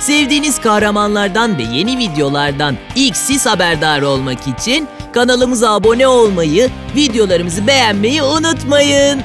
Sevdiğiniz kahramanlardan ve yeni videolardan ilk siz haberdar olmak için kanalımıza abone olmayı, videolarımızı beğenmeyi unutmayın.